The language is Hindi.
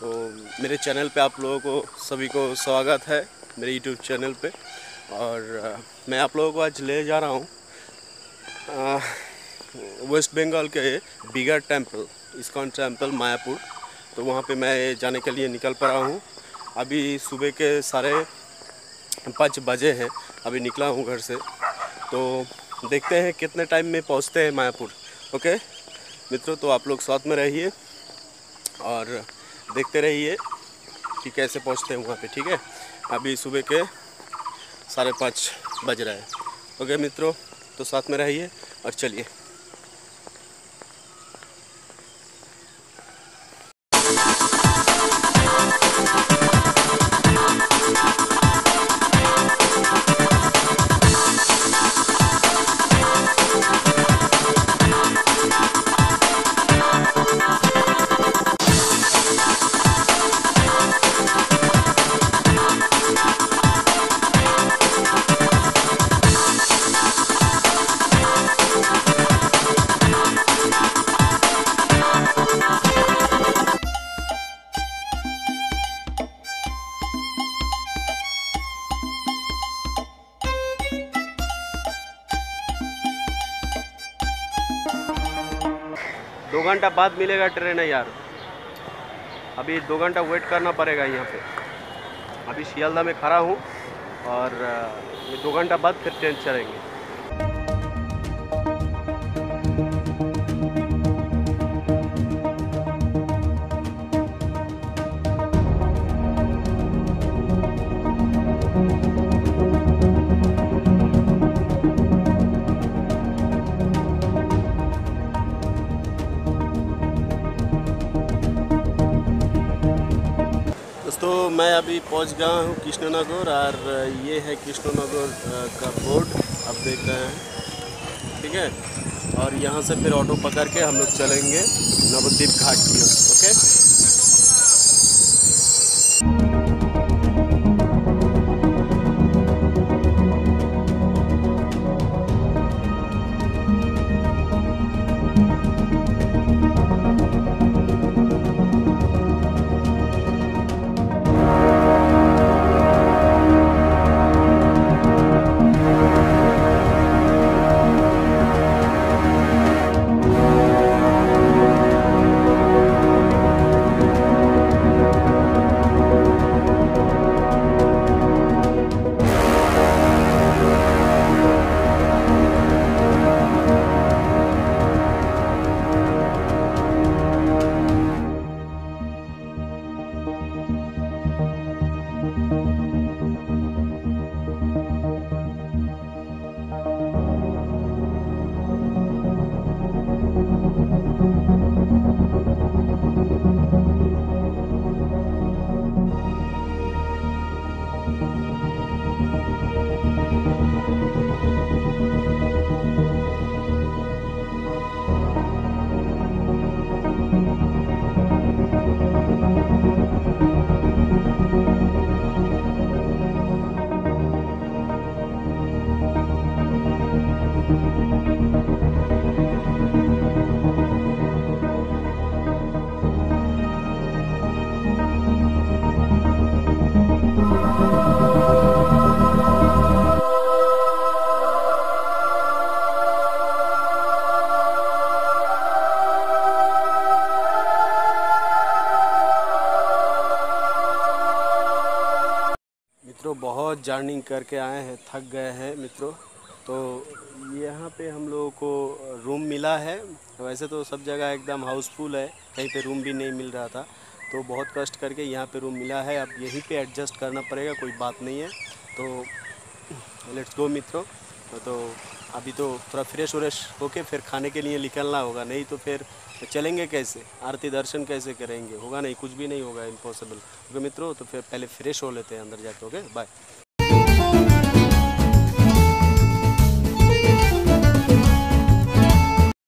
तो मेरे चैनल पे आप लोगों को सभी को स्वागत है मेरे यूट्यूब चैनल पे। और मैं आप लोगों को आज ले जा रहा हूँ वेस्ट बंगाल के bigger temple, ISKCON temple Mayapur. तो वहाँ पे मैं जाने के लिए निकल पड़ा हूँ। अभी सुबह के 5:30 बजे हैं, अभी निकला हूँ घर से। तो देखते हैं कितने टाइम में पहुँचते हैं मायापुर। ओके मित्रों, तो आप लोग साथ में रहिए और देखते रहिए कि कैसे पहुँचते हैं वहाँ पे। ठीक है, अभी सुबह के 5:30 बज रहा है। ओके मित्रों, तो साथ में रहिए और चलिए। दो घंटा बाद मिलेगा ट्रेन है यार, अभी 2 घंटा वेट करना पड़ेगा यहाँ पे। अभी शियालदा में खड़ा हूँ और 2 घंटा बाद फिर ट्रेन चलेंगे। तो मैं अभी पहुंच गया हूं कृष्णा नगर, और ये है कृष्णा नगर का बोर्ड आप देख रहे हैं। ठीक है, और यहां से फिर ऑटो पकड़ के हम लोग चलेंगे नवद्वीप घाट की ओर। ओके, बहुत जर्निंग करके आए हैं, थक गए हैं मित्रों। तो यहाँ पे हम लोगों को रूम मिला है। वैसे तो सब जगह एकदम हाउसफुल है, कहीं पे रूम भी नहीं मिल रहा था, तो बहुत कष्ट करके यहाँ पे रूम मिला है। अब यहीं पे एडजस्ट करना पड़ेगा, कोई बात नहीं है। तो लेट्स गो मित्रों। तो अभी तो थोड़ा फ्रेश व्रेश होके फिर खाने के लिए निकलना होगा, नहीं तो फिर चलेंगे कैसे, आरती दर्शन कैसे करेंगे, होगा नहीं, कुछ भी नहीं होगा, इम्पॉसिबल। ओके मित्रों, तो फिर पहले फ्रेश हो लेते हैं अंदर जाके। Okay bye.